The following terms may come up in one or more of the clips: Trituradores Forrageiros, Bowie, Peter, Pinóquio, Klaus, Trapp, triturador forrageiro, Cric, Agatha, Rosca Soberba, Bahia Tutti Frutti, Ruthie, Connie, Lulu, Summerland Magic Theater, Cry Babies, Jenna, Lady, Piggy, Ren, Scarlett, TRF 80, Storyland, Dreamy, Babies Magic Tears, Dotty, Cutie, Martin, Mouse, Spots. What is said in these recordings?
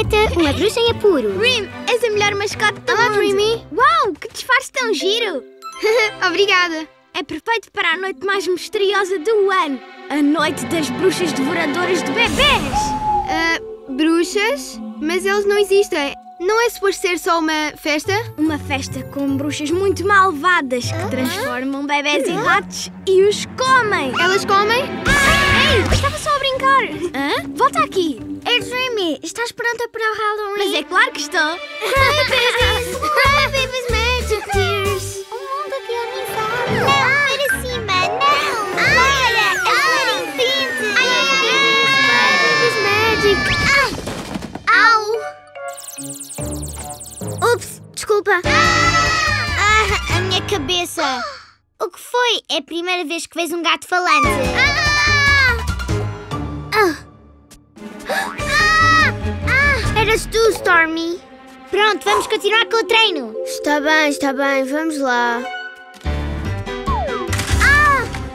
Agatha, uma bruxa é puro. Ren, és a melhor mascote do mundo. Olá, Dreamy. Uau, que disfarce tão giro. Obrigada. É perfeito para a noite mais misteriosa do ano. A noite das bruxas devoradoras de bebês. Bruxas? Mas elas não existem. Não é suposto ser só uma festa? Uma festa com bruxas muito malvadas que transformam bebés em ratos e os comem. Elas comem? Ei, estava só a brincar. Volta aqui. Hey, Dreamy, estás pronta para o Halloween? Mas é claro que estou. Cry Babies Magic Tears. O mundo que é amizade. Não, para cima, não. Para, agora em frente. Cry Babies Magic. Ups, desculpa. A minha cabeça. O que foi? É a primeira vez que vês um gato falante. Eras tu, Stormy. Pronto, vamos continuar com o treino. Está bem, vamos lá.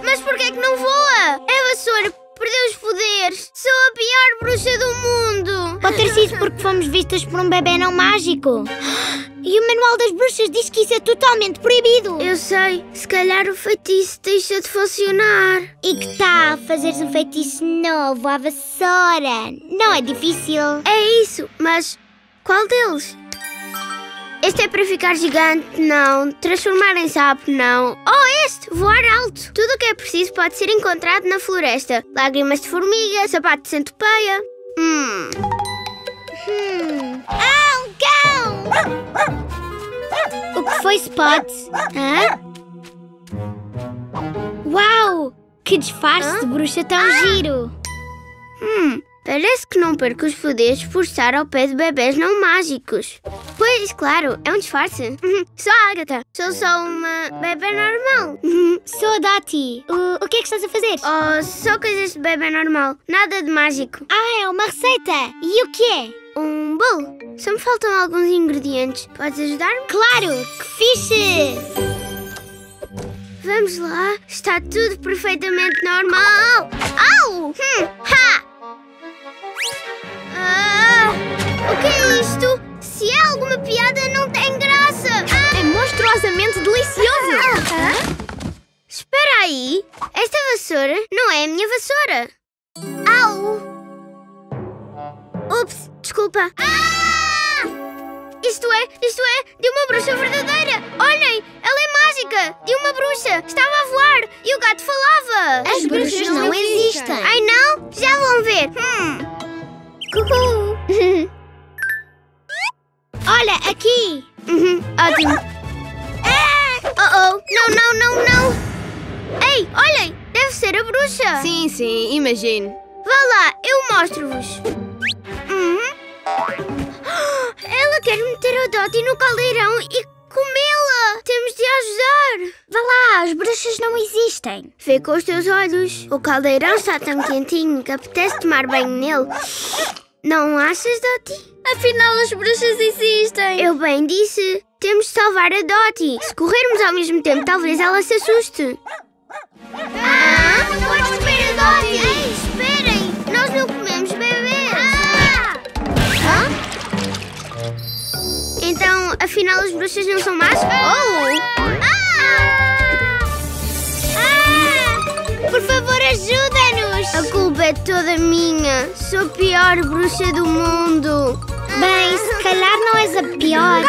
Mas porquê é que não voa? É vassoura. Perdeu os poderes! Sou a pior bruxa do mundo! Pode ter sido porque fomos vistas por um bebê não mágico. E o manual das bruxas diz que isso é totalmente proibido. Eu sei. Se calhar o feitiço deixa de funcionar. E que tal fazeres um feitiço novo à vassoura? Não é difícil. É isso, mas qual deles? Este é para ficar gigante, não. Transformar em sapo, não. Oh, este! Voar alto! Tudo o que é preciso pode ser encontrado na floresta. Lágrimas de formiga, sapato de centopeia... Ah, um cão! O que foi, Spots? Uau! Que disfarce de bruxa tão giro! Parece que não perco os poderes por estar ao pé de bebês não mágicos. Pois, claro, é um disfarce. Sou a Agatha. Sou só uma bebê normal. Sou a Dotty. O que é que estás a fazer? Oh, só coisas de bebê normal. Nada de mágico. É uma receita. E o que é? Um bolo. Só me faltam alguns ingredientes. Podes ajudar-me? Claro! Que fixe! Vamos lá. Está tudo perfeitamente normal. Ha! O que é isto? Se é alguma piada, não tem graça! É monstruosamente delicioso! Espera aí! Esta vassoura não é a minha vassoura! Ups, desculpa! Isto é de uma bruxa verdadeira! Olhem! Ela é mágica! De uma bruxa! Estava a voar! E o gato falava! As bruxas não existem! Ai não? Já vão ver! Olha, aqui! Ótimo! Não! Ei, olhem! Deve ser a bruxa! Sim, imagino! Vá lá, eu mostro-vos! Ela quer meter a Dotty no caldeirão e comê-la! Temos de ajudar! Vá lá, as bruxas não existem! Vê com os teus olhos! O caldeirão está tão quentinho que apetece tomar banho nele! Não achas, Dotty? Afinal, as bruxas existem! Eu bem disse! Temos de salvar a Dotty! Se corrermos ao mesmo tempo, talvez ela se assuste! Vamos comer a Dotty! Ei, esperem! Nós não comemos bebês! Então, afinal, as bruxas não são más? Por favor, ajuda-nos! A culpa é toda minha. Sou a pior bruxa do mundo. Bem, se calhar não és a pior.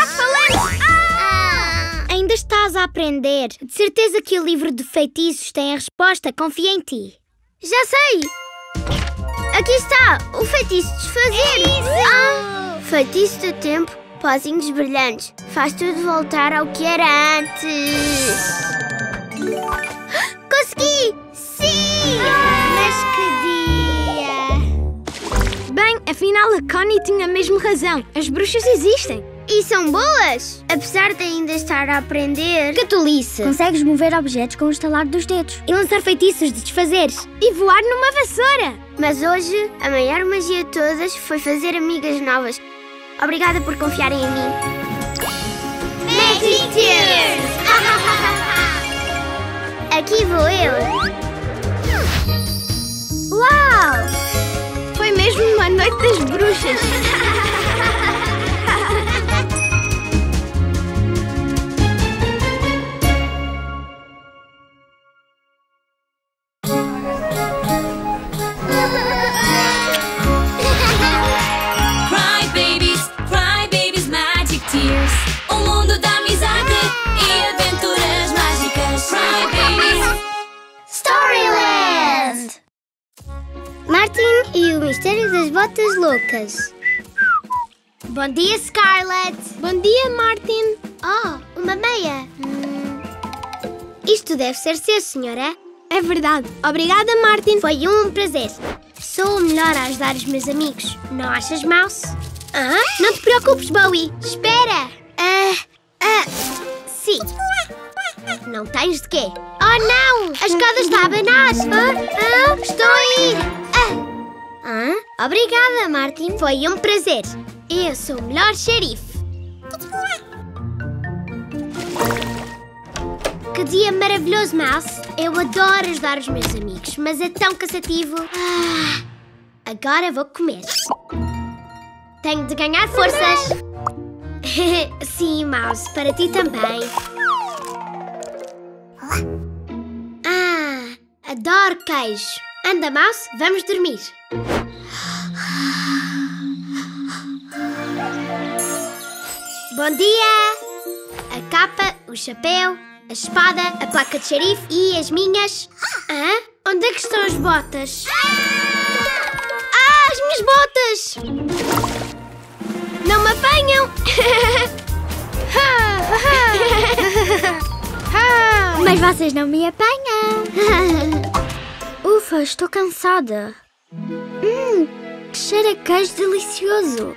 Ainda estás a aprender. De certeza que o livro de feitiços tem a resposta. Confia em ti. Já sei! Aqui está! O feitiço de desfazer! Feitiço do tempo, pozinhos brilhantes. Faz tudo voltar ao que era antes. Consegui! Sim! Mas que dia! Bem, afinal a Connie tinha mesmo razão. As bruxas existem. E são boas! Apesar de ainda estar a aprender... Que tolice! Consegues mover objetos com o estalar dos dedos e lançar feitiços de desfazeres e voar numa vassoura! Mas hoje, a maior magia de todas foi fazer amigas novas. Obrigada por confiarem em mim. Magic Tears! Aqui vou eu! Uau! Foi mesmo uma noite das bruxas! Botas Loucas. Bom dia, Scarlett. Bom dia, Martin. Oh, uma meia. Isto deve ser seu, senhora. É verdade. Obrigada, Martin. Foi um prazer. Sou o melhor a ajudar os meus amigos. Não achas, Mouse? Ah? Não te preocupes, Bowie. Espera. Sim. Não tens de quê? Oh, não! A escada está a abanar! Estou a ir! Obrigada, Martin. Foi um prazer. Eu sou o melhor xerife. Que dia maravilhoso, Mouse. Eu adoro ajudar os meus amigos, mas é tão cansativo. Agora vou comer. Tenho de ganhar forças. Sim, Mouse, para ti também. Adoro queijo. Anda, Mouse, vamos dormir. Bom dia! A capa, o chapéu, a espada, a placa de xerife e as minhas... Onde é que estão as botas? As minhas botas! Não me apanham! Mas vocês não me apanham! Ufa, estou cansada! Que cheiro a queijo delicioso!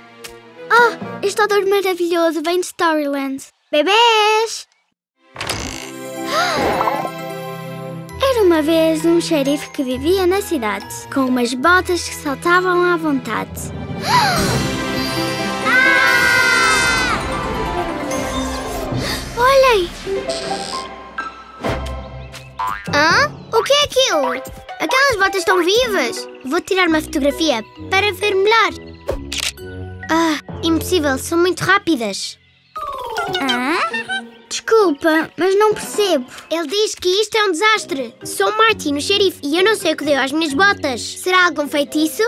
Oh, este odor maravilhoso vem de Storyland! Bebês! Era uma vez um xerife que vivia na cidade, com umas botas que saltavam à vontade. Olhem! O que é aquilo? Aquelas botas estão vivas! Vou tirar uma fotografia para ver melhor. Impossível, são muito rápidas. Desculpa, mas não percebo. Ele diz que isto é um desastre. Sou Martin, o xerife, e eu não sei o que deu às minhas botas. Será algum feitiço?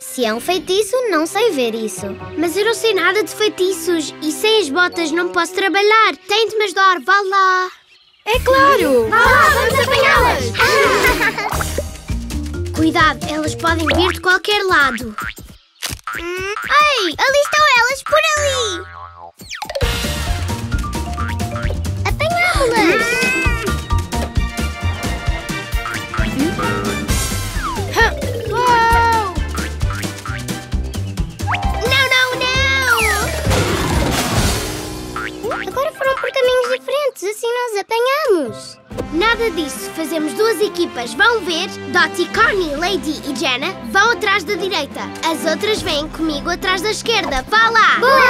Se é um feitiço, não sei ver isso. Mas eu não sei nada de feitiços e sem as botas não posso trabalhar. Tem de me ajudar, vá lá. É claro! Vá lá, vamos apanhá-las! Cuidado, elas podem vir de qualquer lado. Ei, ali estão elas, por ali! Apanhá-las! Não! Agora foram por caminhos diferentes, assim nós apanhamos. Nada disso, fazemos duas equipas. Vão ver, Dotty, Connie, Lady e Jenna vão atrás da direita. As outras vêm comigo atrás da esquerda. Vá lá! Boa!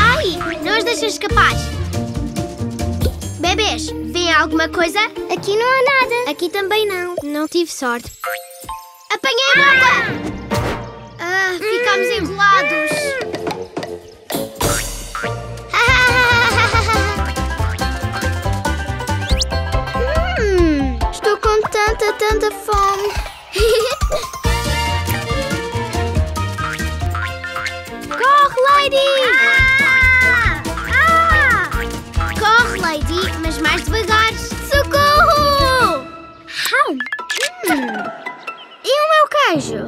Ai, não as deixem escapar. Bebês, vêem alguma coisa? Aqui não há nada. Aqui também não. Não tive sorte. Apanhei a bota! Ficamos enrolados. Estou com tanta fome. Corre, Lady! Corre, Lady, mas mais devagar. Socorro! E o meu queijo?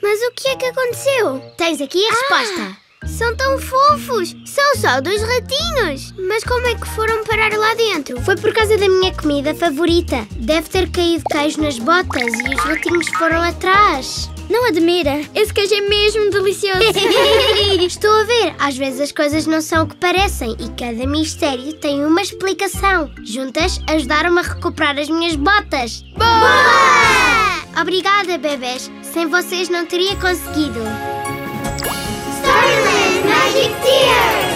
Mas o que é que aconteceu? Tens aqui a resposta. São tão fofos! São só dois ratinhos! Mas como é que foram parar lá dentro? Foi por causa da minha comida favorita. Deve ter caído queijo nas botas e os ratinhos foram atrás. Não admira. Esse queijo é mesmo delicioso. Estou a ver. Às vezes as coisas não são o que parecem e cada mistério tem uma explicação. Juntas ajudaram-me a recuperar as minhas botas. Boa! Obrigada, bebês. Sem vocês não teria conseguido. Storyland Magic Tears!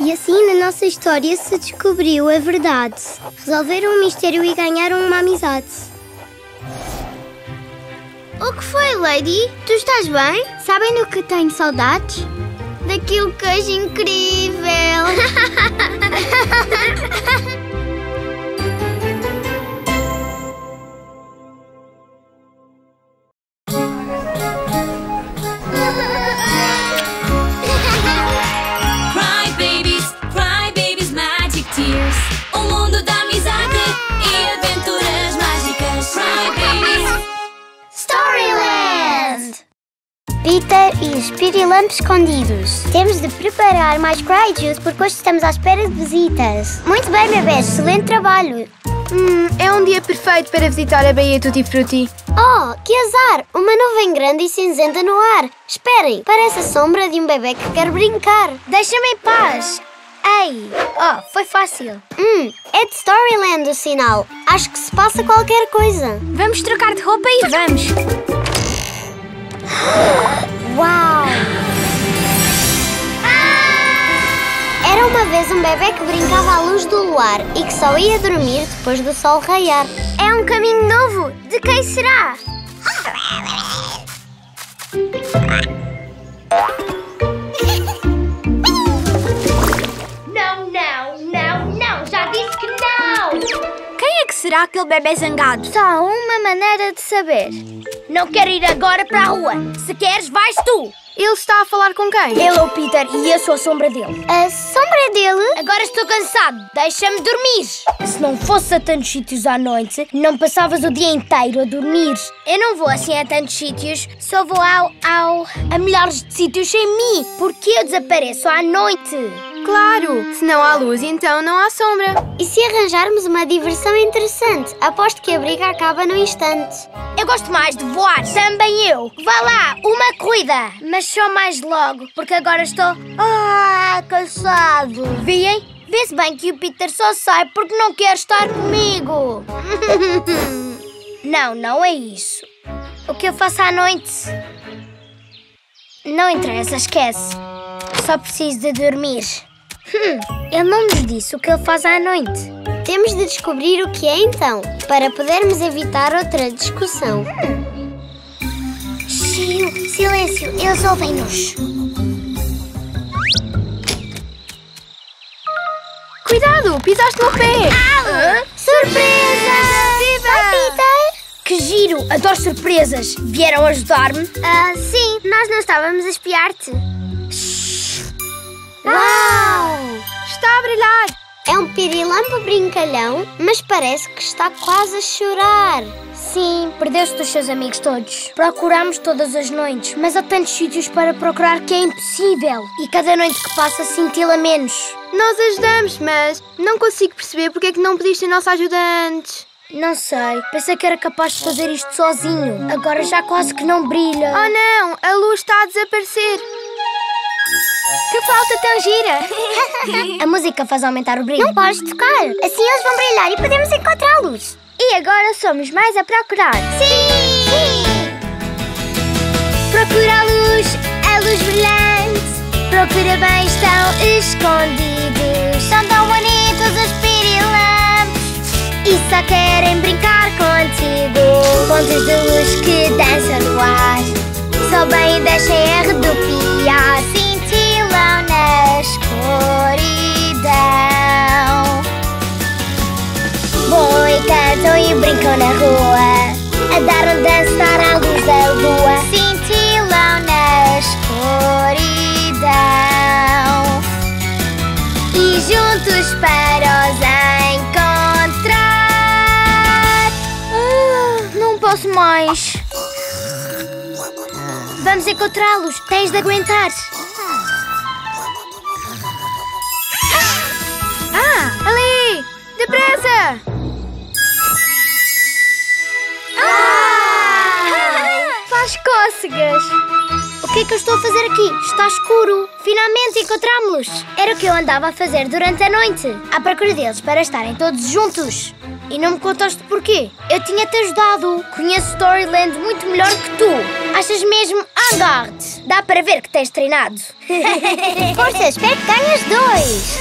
E assim na nossa história se descobriu a verdade. Resolveram um mistério e ganharam uma amizade. O que foi, Lady? Tu estás bem? Sabem do que tenho saudades? Daquele queijo incrível! Cry Babies. Peter e os pirilampos escondidos. Temos de preparar mais Cry Juice porque hoje estamos à espera de visitas. Muito bem, bebês, excelente trabalho. É um dia perfeito para visitar a Bahia Tutti Frutti. Oh, que azar! Uma nuvem grande e cinzenta no ar. Esperem, parece a sombra de um bebê que quer brincar. Deixa-me em paz. Ei! Oh, foi fácil. É de Storyland o sinal. Acho que se passa qualquer coisa. Vamos trocar de roupa e vamos. Uau! Era uma vez um bebê que brincava à luz do luar e que só ia dormir depois do sol raiar. É um caminho novo? De quem será? Não! Já disse que não! Quem é que será aquele bebê zangado? Só há uma maneira de saber. Não quero ir agora para a rua. Se queres, vais tu! Ele está a falar com quem? Ele é o Peter e eu sou a sombra dele. A sombra dele? Agora estou cansado. Deixa-me dormir. Se não fosse a tantos sítios à noite, não passavas o dia inteiro a dormir. Eu não vou assim a tantos sítios. Só vou a milhares de sítios sem mim. Porque eu desapareço à noite. Claro. Se não há luz, então não há sombra. E se arranjarmos uma diversão interessante? Aposto que a briga acaba num instante. Eu gosto mais de voar. Também eu. Vá lá, uma corrida. Mas só mais logo, porque agora estou... cansado. Vêem? Vê-se bem que o Peter só sai porque não quer estar comigo. Não é isso. O que eu faço à noite? Não interessa, esquece. Só preciso de dormir. Ele não nos disse o que ele faz à noite. Temos de descobrir o que é então, para podermos evitar outra discussão. Silêncio, eles ouvem-nos. Cuidado, pisaste no pé. Surpresa! Viva! Oh, Peter! Que giro, adoro surpresas. Vieram ajudar-me? Sim, nós não estávamos a espiar-te. Uau! Está a brilhar. É um pirilampo brincalhão, mas parece que está quase a chorar. Sim, perdeu-se dos seus amigos todos. Procurámos todas as noites, mas há tantos sítios para procurar que é impossível. E cada noite que passa cintila menos. Nós ajudamos, mas não consigo perceber porque é que não pediste a nossa ajuda antes. Não sei, pensei que era capaz de fazer isto sozinho. Agora já quase que não brilha. Oh não, a luz está a desaparecer. Que flauta tão gira! A música faz aumentar o brilho. Não podes tocar, assim eles vão brilhar e podemos encontrá-los. E agora somos mais a procurar. Sim! Procura a luz brilhante. Procura bem, estão escondidos. São tão bonitos os pirilampos e só querem brincar contigo. Pontos de luz que dançam no ar. Só bem e deixem a redupiar. Cintilam na escuridão. Bom, e cantam e brincam na rua, a dar um dançar à luz da lua. Cintilam na escuridão e juntos para os encontrar. Não posso mais. Vamos encontrá-los, tens de aguentar. Ali! Depressa! Faz cócegas. O que é que eu estou a fazer aqui? Está escuro. Finalmente encontramos-los. Era o que eu andava a fazer durante a noite, à procura deles para estarem todos juntos. E não me contaste porquê. Eu tinha-te ajudado. Conheço Storyland muito melhor que tu. Achas mesmo en garde? Dá para ver que tens treinado. Força, espero que ganhas 2.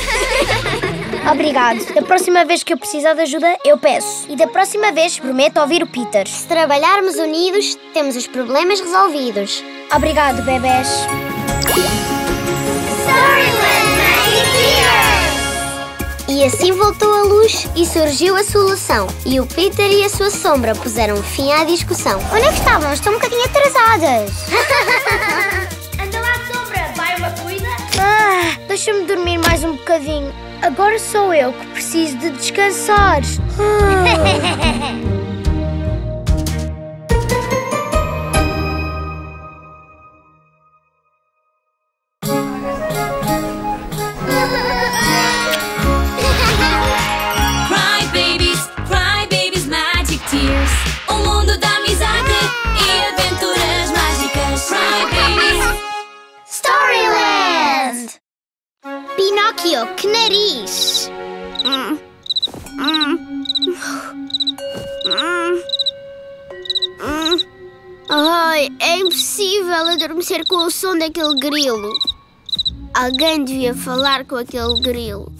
Obrigado. Da próxima vez que eu precisar de ajuda, eu peço. E da próxima vez, prometo ouvir o Peter. Se trabalharmos unidos, temos os problemas resolvidos. Obrigado, bebés. E assim voltou a luz e surgiu a solução. E o Peter e a sua sombra puseram fim à discussão. Onde é que estavam? Estão um bocadinho atrasadas. Anda lá, sombra. Vai uma corrida? Deixa-me dormir mais um bocadinho. Agora sou eu que preciso de descansar. o que nariz! Ai, é impossível adormecer com o som daquele grilo. Alguém devia falar com aquele grilo.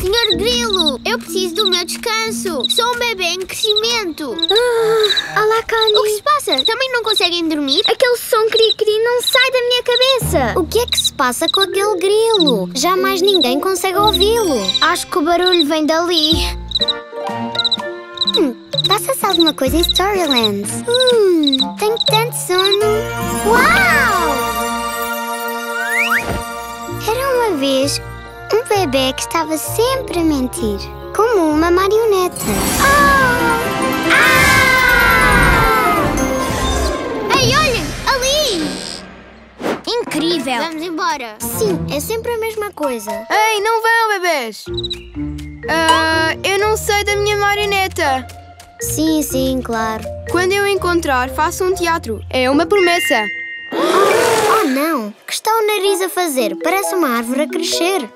Senhor Grilo, eu preciso do meu descanso. Sou um bebê em crescimento. Olá, Connie. O que se passa? Também não conseguem dormir? Aquele som cri-cri não sai da minha cabeça. O que é que se passa com aquele grilo? Jamais ninguém consegue ouvi-lo. Acho que o barulho vem dali. Passa-se alguma coisa em Storyland? Tenho tanto sono. Uau! Era uma vez um bebê que estava sempre a mentir, como uma marioneta. Ei, olhem! Ali! Incrível! Vamos embora! Sim, é sempre a mesma coisa. Ei, não vão, bebês! Eu não sei da minha marioneta. Sim, claro. Quando eu encontrar, faço um teatro. É uma promessa. Oh, não! Que está o nariz a fazer? Parece uma árvore a crescer.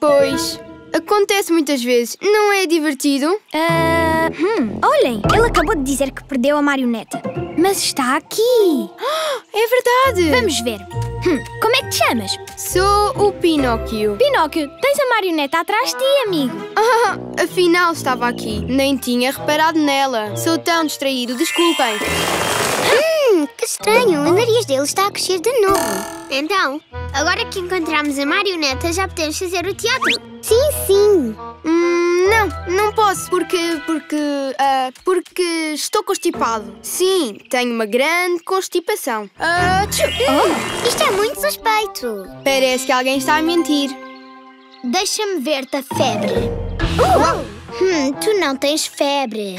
Pois. Acontece muitas vezes. Não é divertido? Olhem, ele acabou de dizer que perdeu a marioneta. Mas está aqui. É verdade. Vamos ver. Como é que te chamas? Sou o Pinóquio. Pinóquio, tens a marioneta atrás de ti, amigo. Afinal estava aqui. Nem tinha reparado nela. Sou tão distraído, desculpem. Que estranho, o nariz dele está a crescer de novo. Então, agora que encontramos a marioneta, já podemos fazer o teatro. Sim. Não posso, porque estou constipado. Sim, tenho uma grande constipação. Isto é muito suspeito. Parece que alguém está a mentir. Deixa-me ver-te a febre. Tu não tens febre.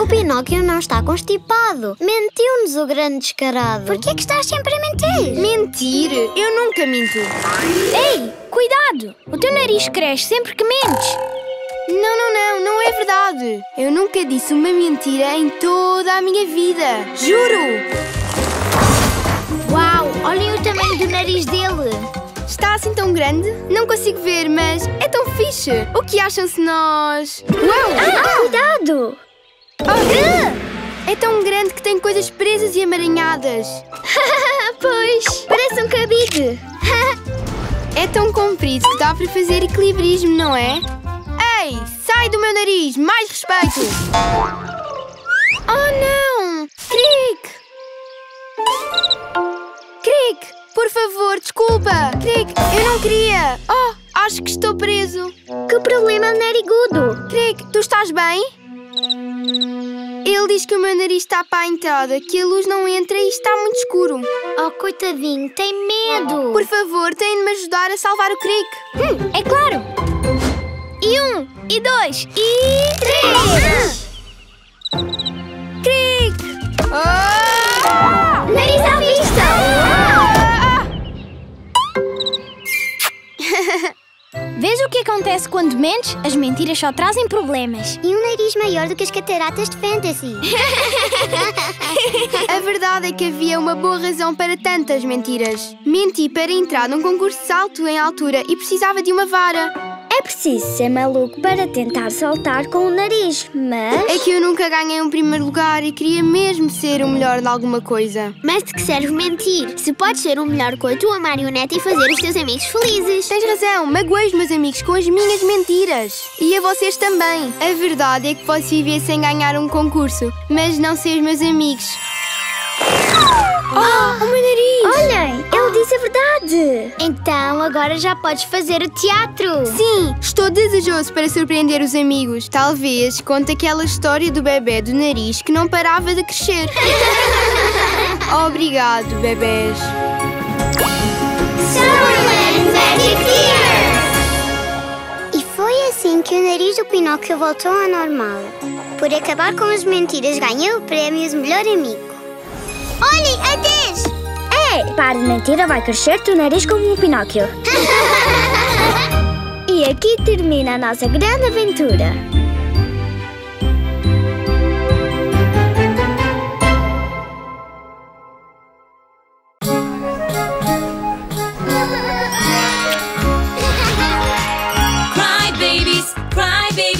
O Pinóquio não está constipado. Mentiu-nos o grande descarado. Por que é que estás sempre a mentir? Mentir? Eu nunca minto. Ei, cuidado! O teu nariz cresce sempre que mentes. Não é verdade. Eu nunca disse uma mentira em toda a minha vida. Juro! Uau, olhem o tamanho do nariz dele. Está assim tão grande? Não consigo ver, mas é tão fixe. O que acham se nós... Uau! Cuidado! É tão grande que tem coisas presas e amaranhadas. Pois, parece um cabide. É tão comprido que dá para fazer equilibrismo, não é? Ei, sai do meu nariz! Mais respeito! Não! Cric! Por favor, desculpa! Cric, eu não queria! Acho que estou preso! Que problema narigudo! Cric, tu estás bem? Ele diz que o meu nariz está para a entrada, que a luz não entra e está muito escuro. Coitadinho, tem medo! Por favor, tem de me ajudar a salvar o Cric! É claro! E 1, 2, 3! Cric! Nariz à vista! Vês o que acontece quando mentes? As mentiras só trazem problemas. E um nariz maior do que as cataratas de fantasy. A verdade é que havia uma boa razão para tantas mentiras. Menti para entrar num concurso de salto em altura e precisava de uma vara. É preciso ser maluco para tentar saltar com o nariz, mas... É que eu nunca ganhei um primeiro lugar e queria mesmo ser o melhor de alguma coisa. Mas de que serve mentir? Se podes ser o melhor com a tua marioneta e fazer os teus amigos felizes. Tens razão, magoei os meus amigos com as minhas mentiras. E a vocês também. A verdade é que posso viver sem ganhar um concurso, mas não sem os meus amigos. O meu nariz! Olhem, ele disse a verdade! Então, agora já podes fazer o teatro! Sim, estou desejoso para surpreender os amigos. Talvez conte aquela história do bebê do nariz que não parava de crescer. Obrigado, bebês! Summerland Magic Theater! E foi assim que o nariz do Pinóquio voltou ao normal. Por acabar com as mentiras, ganhou o prémio de melhor amigo. Olhem, a 10! Para de mentira, vai crescer-te o nariz como um Pinóquio. E aqui termina a nossa grande aventura.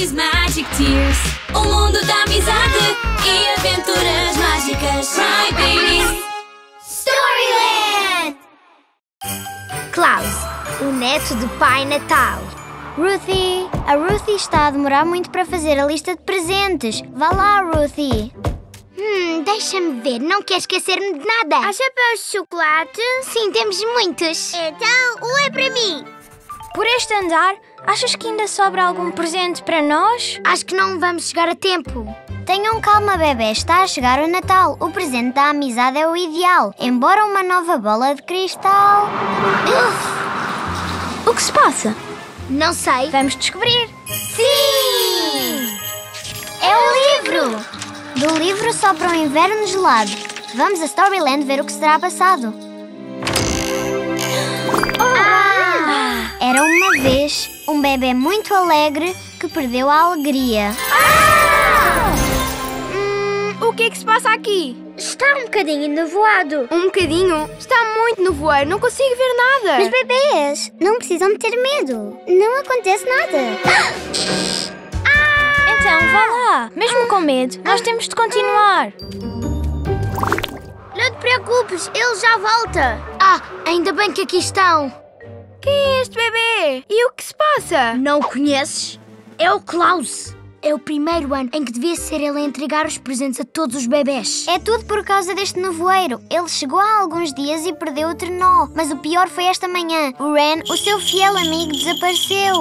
Babies Magic Tears, o mundo da amizade e aventuras mágicas. Cry Babies, Storyland! Klaus, o neto do Pai Natal. Ruthie, a Ruthie está a demorar muito para fazer a lista de presentes. Vá lá, Ruthie. Deixa-me ver, não quer esquecer-me de nada. Há chapéus de chocolate? Sim, temos muitos. Então, um é para mim. Por este andar, achas que ainda sobra algum presente para nós? Acho que não vamos chegar a tempo. Tenham calma, bebê, está a chegar o Natal. O presente da amizade é o ideal, embora uma nova bola de cristal... O que se passa? Não sei. Vamos descobrir. Sim! É um livro! Do livro só para o inverno gelado. Vamos a Storyland ver o que será passado. Era uma vez um bebê muito alegre que perdeu a alegria. O que é que se passa aqui? Está um bocadinho nevoado. Um bocadinho? Está muito nevoeiro, não consigo ver nada. Mas bebês, não precisam de ter medo. Não acontece nada. Então, vá lá. Mesmo com medo, nós temos de continuar. Não te preocupes, ele já volta. Ainda bem que aqui estão. Quem é este bebê? E o que se passa? Não o conheces? É o Klaus. É o primeiro ano em que devia ser ele a entregar os presentes a todos os bebés. É tudo por causa deste nevoeiro. Ele chegou há alguns dias e perdeu o trenó. Mas o pior foi esta manhã. O Ren, o seu fiel amigo, desapareceu.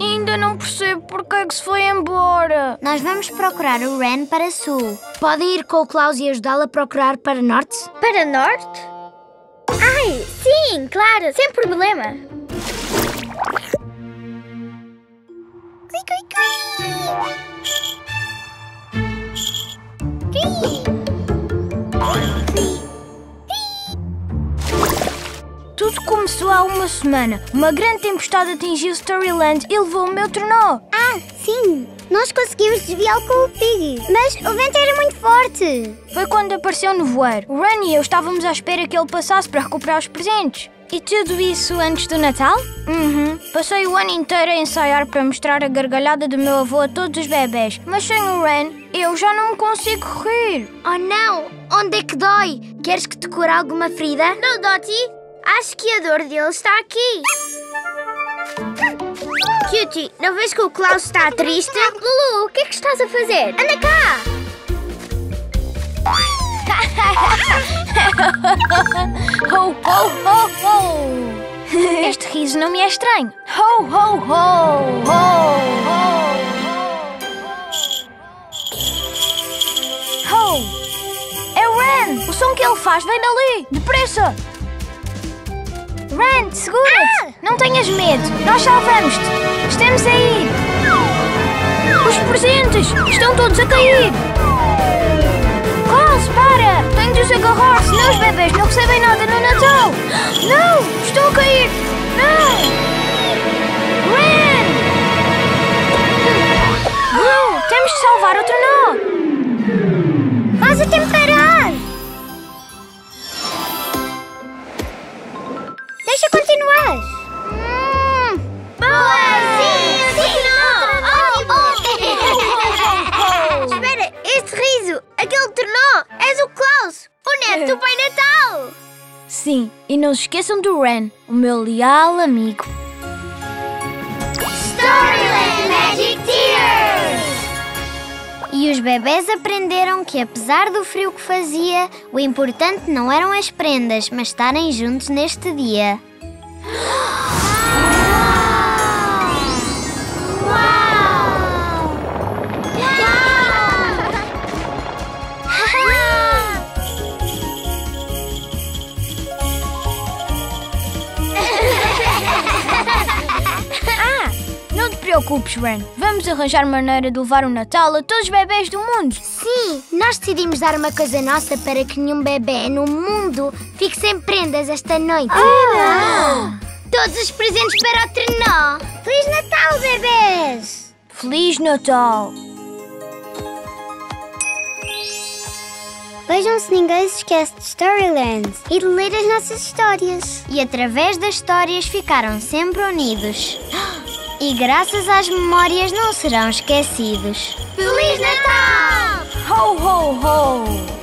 Ainda não percebo porque é que se foi embora. Nós vamos procurar o Ren para sul. Podem ir com o Klaus e ajudá-lo a procurar para norte? Para norte? Ai, sim, claro, sem problema. Cui, cui, cui. Tudo começou há uma semana. Uma grande tempestade atingiu Storyland e levou o meu trenó. Sim! Nós conseguimos desviá-lo com o Piggy, mas o vento era muito forte. Foi quando apareceu o nevoeiro. O Ren e eu estávamos à espera que ele passasse para recuperar os presentes. E tudo isso antes do Natal? Passei o ano inteiro a ensaiar para mostrar a gargalhada do meu avô a todos os bebés. Mas sem o Ren, eu já não consigo rir. Oh não! Onde é que dói? Queres que te cure alguma ferida? Não, Dotty! Acho que a dor dele está aqui. Cutie, não vês que o Klaus está triste? Lulu, o que é que estás a fazer? Anda cá! Ho, ho, ho, ho! Este riso não me é estranho. Ho, ho, ho, ho, ho! Ho! É o Ren! O som que ele faz vem dali! Depressa! Ren, segura-te! Não tenhas medo, nós salvamos-te! Estamos aí! Os presentes estão todos a cair! Klaus, para! Tenho de os agarrar, senão os bebês não recebem nada no Natal! Não! Estou a cair! Não! Ren! Não! Temos de salvar outro nó! Faz o tempo parar! Deixa continuar! Boa! Sim! Espera, este riso, aquele trenó, és o Klaus, o neto do Pai Natal! Sim, e não se esqueçam do Ren, o meu leal amigo. Storyland Magic Tears! E os bebés aprenderam que, apesar do frio que fazia, o importante não eram as prendas, mas estarem juntos neste dia. Não te preocupes, Ren. Vamos arranjar maneira de levar o Natal a todos os bebés do mundo. Sim, nós decidimos dar uma coisa nossa para que nenhum bebê no mundo fique sem prendas esta noite. Todos os presentes para o trenó. Feliz Natal, bebês! Feliz Natal! Vejam se ninguém se esquece de Storyland e de ler as nossas histórias. E através das histórias ficaram sempre unidos. E graças às memórias não serão esquecidos. Feliz Natal! Ho, ho, ho!